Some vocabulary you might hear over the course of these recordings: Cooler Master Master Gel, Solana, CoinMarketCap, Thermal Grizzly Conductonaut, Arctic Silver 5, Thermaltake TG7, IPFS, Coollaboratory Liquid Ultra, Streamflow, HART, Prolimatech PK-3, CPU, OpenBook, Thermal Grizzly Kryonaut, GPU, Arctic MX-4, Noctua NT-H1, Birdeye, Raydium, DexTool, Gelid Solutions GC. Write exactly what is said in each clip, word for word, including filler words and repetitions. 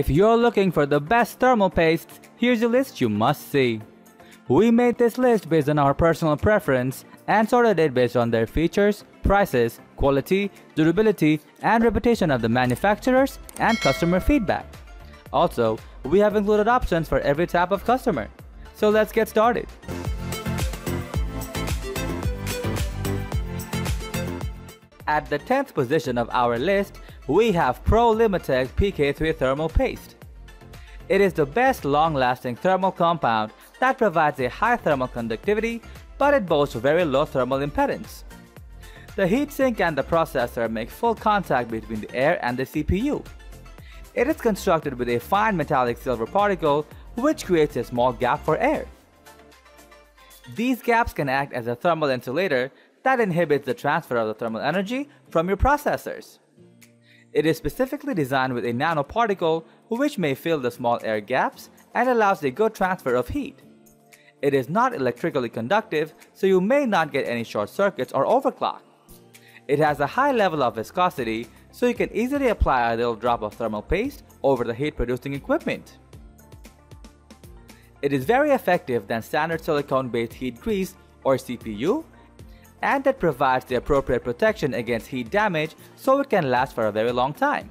If you're looking for the best thermal pastes, here's a list you must see. We made this list based on our personal preference and sorted it based on their features, prices, quality, durability, and reputation of the manufacturers and customer feedback. Also, we have included options for every type of customer. So let's get started. At the tenth position of our list, we have Prolimatech P K three Thermal Paste. It is the best long-lasting thermal compound that provides a high thermal conductivity, but it boasts very low thermal impedance. The heatsink and the processor make full contact between the air and the C P U. It is constructed with a fine metallic silver particle, which creates a small gap for air. These gaps can act as a thermal insulator that inhibits the transfer of the thermal energy from your processors. It is specifically designed with a nanoparticle which may fill the small air gaps and allows a good transfer of heat. It is not electrically conductive, so you may not get any short circuits or overclock. It has a high level of viscosity, so you can easily apply a little drop of thermal paste over the heat producing equipment. It is very effective than standard silicone-based heat grease or C P U, and that provides the appropriate protection against heat damage so it can last for a very long time.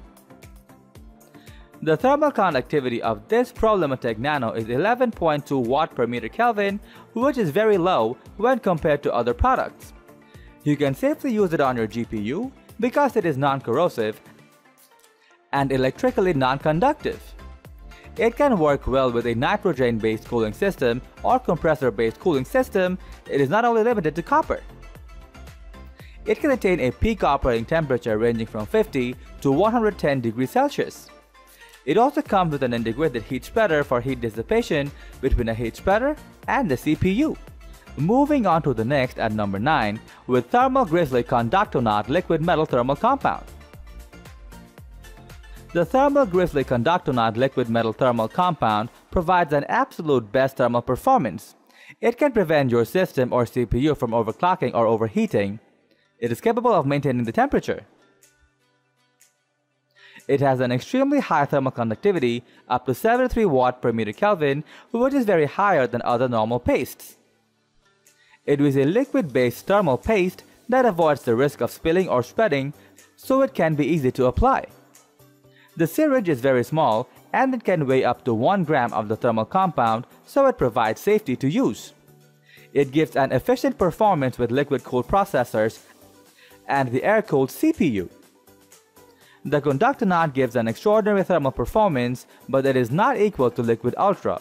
The thermal conductivity of this Prolimatech Nano is eleven point two watts per meter Kelvin, which is very low when compared to other products. You can safely use it on your G P U because it is non-corrosive and electrically non-conductive. It can work well with a nitrogen-based cooling system or compressor-based cooling system. It is not only limited to copper. It can attain a peak operating temperature ranging from fifty to one hundred ten degrees Celsius. It also comes with an integrated heat spreader for heat dissipation between a heat spreader and the C P U. Moving on to the next at number nine with Thermal Grizzly Conductonaut Liquid Metal Thermal Compound. The Thermal Grizzly Conductonaut Liquid Metal Thermal Compound provides an absolute best thermal performance. It can prevent your system or C P U from overclocking or overheating. It is capable of maintaining the temperature. It has an extremely high thermal conductivity, up to seventy-three watts per meter Kelvin, which is very higher than other normal pastes. It is a liquid-based thermal paste that avoids the risk of spilling or spreading, so it can be easy to apply. The syringe is very small and it can weigh up to one gram of the thermal compound, so it provides safety to use. It gives an efficient performance with liquid-cooled processors and the air-cooled C P U. The Conductonaut gives an extraordinary thermal performance, but it is not equal to Liquid Ultra.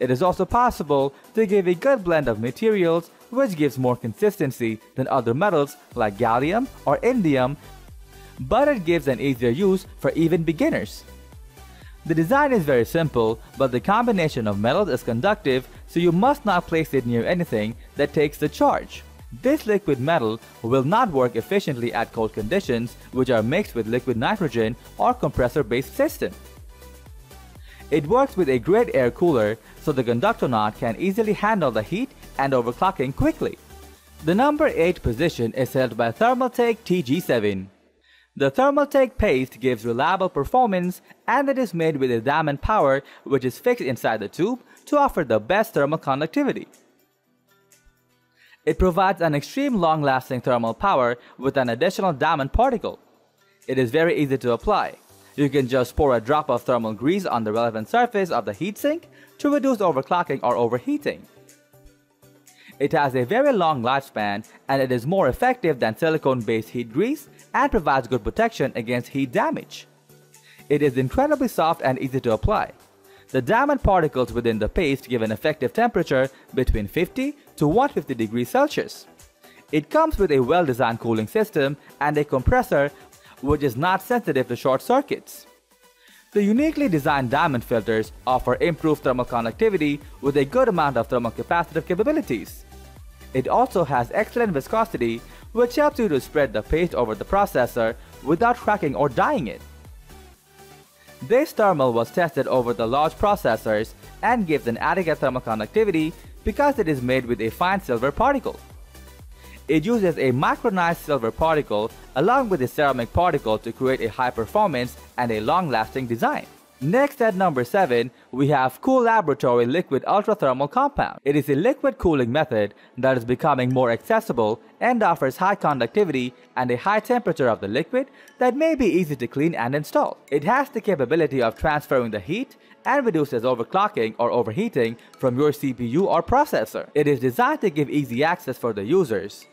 It is also possible to give a good blend of materials, which gives more consistency than other metals like gallium or indium, but it gives an easier use for even beginners. The design is very simple, but the combination of metals is conductive, so you must not place it near anything that takes the charge. This liquid metal will not work efficiently at cold conditions, which are mixed with liquid nitrogen or compressor-based system. It works with a great air cooler, so the Conductonaut can easily handle the heat and overclocking quickly. The number eight position is held by Thermaltake T G seven. The Thermaltake paste gives reliable performance, and it is made with a diamond power which is fixed inside the tube to offer the best thermal conductivity. It provides an extreme long-lasting thermal power with an additional diamond particle. It is very easy to apply. You can just pour a drop of thermal grease on the relevant surface of the heatsink to reduce overclocking or overheating. It has a very long lifespan and it is more effective than silicone-based heat grease and provides good protection against heat damage. It is incredibly soft and easy to apply. The diamond particles within the paste give an effective temperature between fifty to one hundred fifty degrees Celsius. It comes with a well-designed cooling system and a compressor which is not sensitive to short circuits. The uniquely designed diamond filters offer improved thermal conductivity with a good amount of thermal capacitive capabilities. It also has excellent viscosity, which helps you to spread the paste over the processor without cracking or dyeing it. This thermal was tested over the large processors and gives an adequate thermal conductivity because it is made with a fine silver particle. It uses a micronized silver particle along with a ceramic particle to create a high performance and a long-lasting design. Next, at number seven, we have Coollaboratory Liquid Ultra Thermal Compound. It is a liquid cooling method that is becoming more accessible and offers high conductivity and a high temperature of the liquid that may be easy to clean and install. It has the capability of transferring the heat and reduces overclocking or overheating from your C P U or processor. It is designed to give easy access for the users.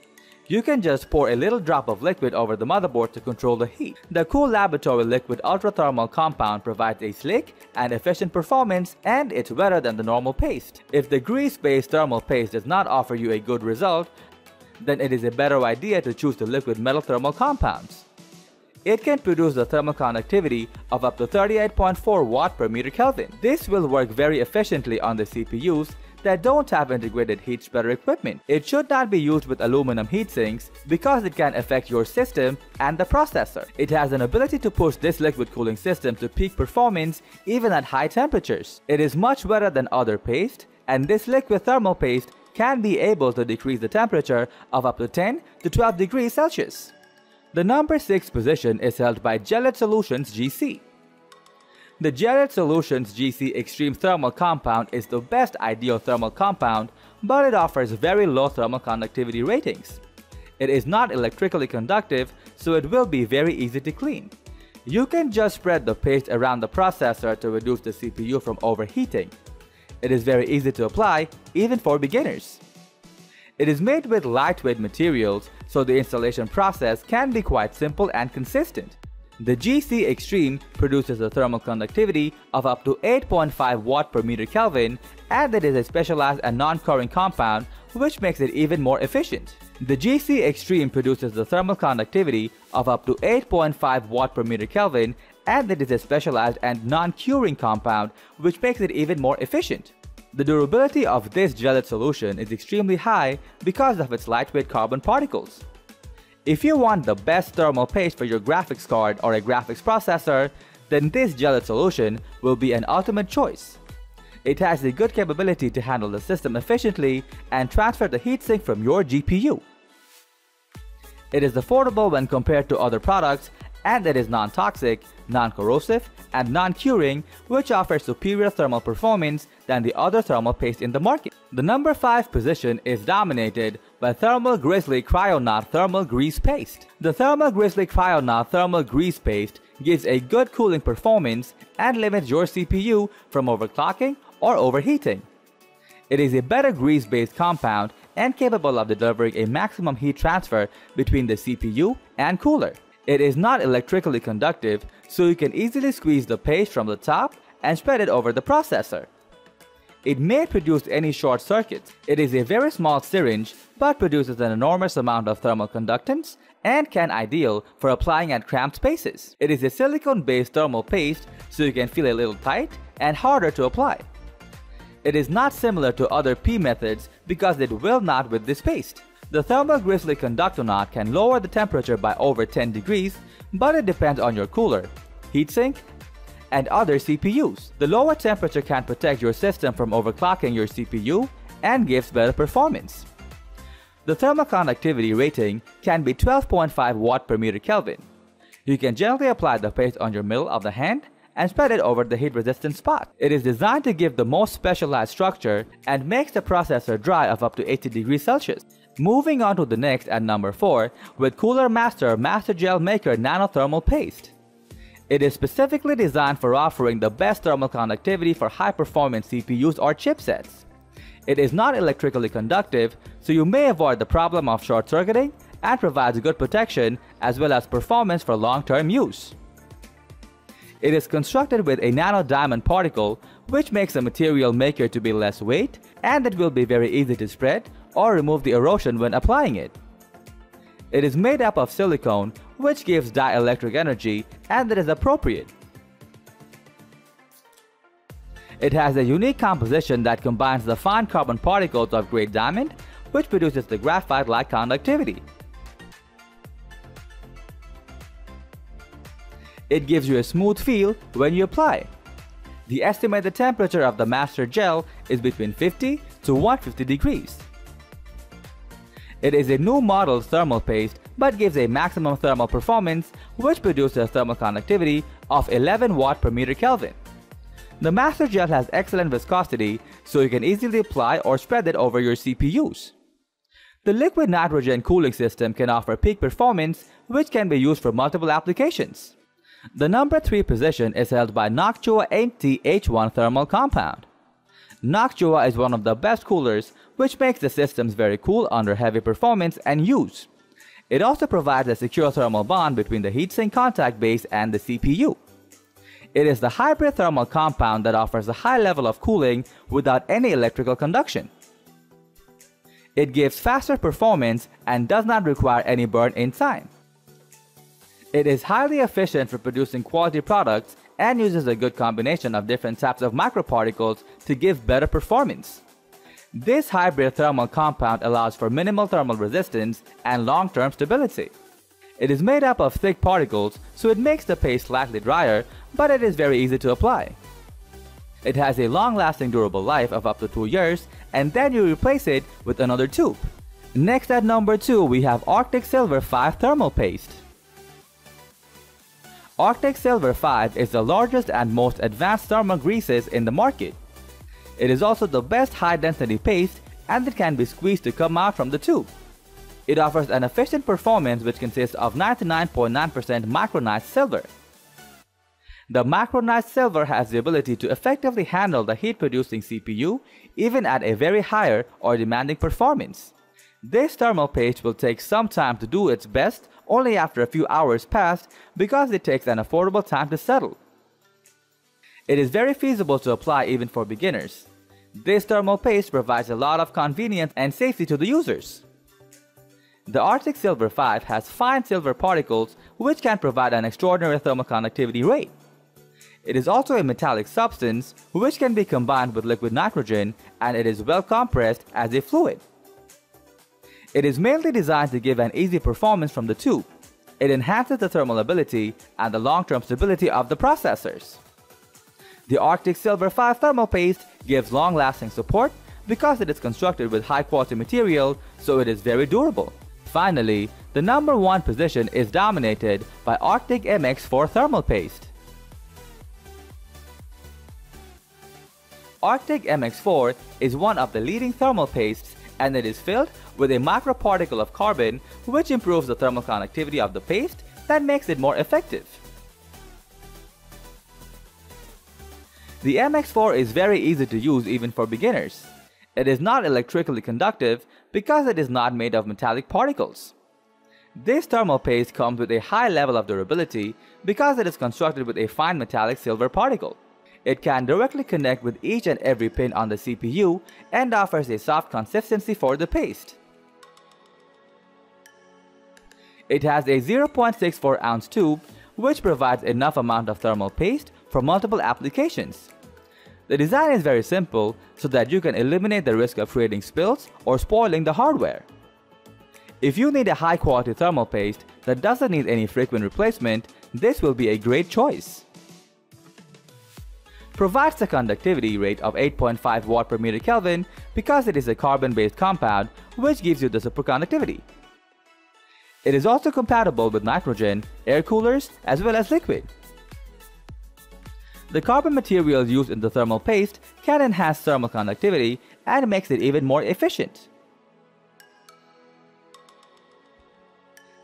You can just pour a little drop of liquid over the motherboard to control the heat. The Coollaboratory Liquid Ultra Thermal Compound provides a slick and efficient performance, and it's wetter than the normal paste. If the grease-based thermal paste does not offer you a good result, then it is a better idea to choose the liquid metal thermal compounds. It can produce the thermal conductivity of up to thirty-eight point four watts per meter Kelvin. This will work very efficiently on the C P Us that don't have integrated heat spreader equipment. It should not be used with aluminum heat sinks because it can affect your system and the processor. It has an ability to push this liquid cooling system to peak performance even at high temperatures. It is much wetter than other paste, and this liquid thermal paste can be able to decrease the temperature of up to ten to twelve degrees Celsius. The number six position is held by Gelid Solutions G C. The Gelid Solutions G C Extreme Thermal Compound is the best ideal thermal compound, but it offers very low thermal conductivity ratings. It is not electrically conductive, so it will be very easy to clean. You can just spread the paste around the processor to reduce the C P U from overheating. It is very easy to apply, even for beginners. It is made with lightweight materials, so the installation process can be quite simple and consistent. The G C Extreme produces a thermal conductivity of up to eight point five watts per meter Kelvin, and it is a specialized and non-current compound, which makes it even more efficient. The G C Extreme produces the thermal conductivity of up to eight point five watts per meter Kelvin, and it is a specialized and non-curing compound, which makes it even more efficient. The durability of this gelid solution is extremely high because of its lightweight carbon particles. If you want the best thermal paste for your graphics card or a graphics processor, then this gelid solution will be an ultimate choice. It has the good capability to handle the system efficiently and transfer the heatsink from your G P U. It is affordable when compared to other products, and it is non-toxic, non-corrosive, and non-curing, which offers superior thermal performance than the other thermal paste in the market. The number five position is dominated by Thermal Grizzly Kryonaut Thermal Grease Paste. The Thermal Grizzly Kryonaut Thermal Grease Paste gives a good cooling performance and limits your C P U from overclocking or overheating. It is a better grease-based compound and capable of delivering a maximum heat transfer between the C P U and cooler. It is not electrically conductive, so you can easily squeeze the paste from the top and spread it over the processor. It may produce any short circuits. It is a very small syringe, but produces an enormous amount of thermal conductance and can be ideal for applying at cramped spaces. It is a silicone-based thermal paste, so you can feel a little tight and harder to apply. It is not similar to other P methods because it will not with this paste. The Thermal Grizzly Conductonaut can lower the temperature by over ten degrees, but it depends on your cooler, heatsink, and other C P Us. The lower temperature can protect your system from overclocking your C P U and gives better performance. The thermal conductivity rating can be twelve point five watts per meter Kelvin. You can gently apply the paste on your middle of the hand and spread it over the heat-resistant spot. It is designed to give the most specialized structure and makes the processor dry of up to eighty degrees Celsius. Moving on to the next at number four with Cooler Master Master Gel Maker Nano Thermal Paste. It is specifically designed for offering the best thermal conductivity for high-performance C P Us or chipsets. It is not electrically conductive, so you may avoid the problem of short-circuiting and provides good protection as well as performance for long-term use. It is constructed with a nano diamond particle, which makes the material maker to be less weight, and it will be very easy to spread or remove the erosion when applying it. It is made up of silicone, which gives dielectric energy, and it is appropriate. It has a unique composition that combines the fine carbon particles of gray diamond, which produces the graphite-like conductivity. It gives you a smooth feel when you apply. The estimated temperature of the master gel is between fifty to one hundred fifty degrees. It is a new model thermal paste but gives a maximum thermal performance, which produces thermal conductivity of eleven watts per meter Kelvin. The Master Gel has excellent viscosity, so you can easily apply or spread it over your C P Us. The liquid nitrogen cooling system can offer peak performance, which can be used for multiple applications. The number three position is held by Noctua N T H one thermal compound. Noctua is one of the best coolers, which makes the systems very cool under heavy performance and use. It also provides a secure thermal bond between the heatsink contact base and the C P U. It is the hybrid thermal compound that offers a high level of cooling without any electrical conduction. It gives faster performance and does not require any burn-in time. It is highly efficient for producing quality products and uses a good combination of different types of microparticles to give better performance. This hybrid thermal compound allows for minimal thermal resistance and long-term stability. It is made up of thick particles, so it makes the paste slightly drier, but it is very easy to apply. It has a long-lasting durable life of up to two years, and then you replace it with another tube. Next at number two, we have Arctic Silver five Thermal Paste. Arctic Silver five is the largest and most advanced thermal greases in the market. It is also the best high-density paste, and it can be squeezed to come out from the tube. It offers an efficient performance which consists of ninety-nine point nine percent micronized silver. The micronized silver has the ability to effectively handle the heat-producing C P U even at a very higher or demanding performance. This thermal paste will take some time to do its best only after a few hours passed because it takes an affordable time to settle. It is very feasible to apply even for beginners. This thermal paste provides a lot of convenience and safety to the users. The Arctic Silver five has fine silver particles which can provide an extraordinary thermal conductivity rate. It is also a metallic substance which can be combined with liquid nitrogen, and it is well compressed as a fluid. It is mainly designed to give an easy performance from the tube. It enhances the thermal ability and the long-term stability of the processors. The Arctic Silver five Thermal Paste gives long-lasting support because it is constructed with high-quality material, so it is very durable. Finally, the number one position is dominated by Arctic M X four Thermal Paste. Arctic M X four is one of the leading thermal pastes, and it is filled with a microparticle of carbon which improves the thermal conductivity of the paste that makes it more effective. The M X four is very easy to use even for beginners. It is not electrically conductive because it is not made of metallic particles. This thermal paste comes with a high level of durability because it is constructed with a fine metallic silver particle. It can directly connect with each and every pin on the C P U and offers a soft consistency for the paste. It has a zero point six four ounce tube which provides enough amount of thermal paste for multiple applications. The design is very simple so that you can eliminate the risk of creating spills or spoiling the hardware. If you need a high quality thermal paste that doesn't need any frequent replacement, this will be a great choice. Provides a conductivity rate of eight point five watt per meter Kelvin because it is a carbon-based compound which gives you the superconductivity. It is also compatible with nitrogen, air coolers, as well as liquid. The carbon material used in the thermal paste can enhance thermal conductivity and makes it even more efficient.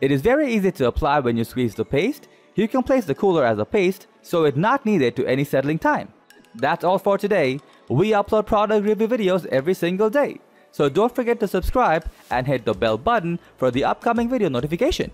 It is very easy to apply when you squeeze the paste. You can place the cooler as a paste, so it's not needed to any settling time. That's all for today. We upload product review videos every single day, so don't forget to subscribe and hit the bell button for the upcoming video notification.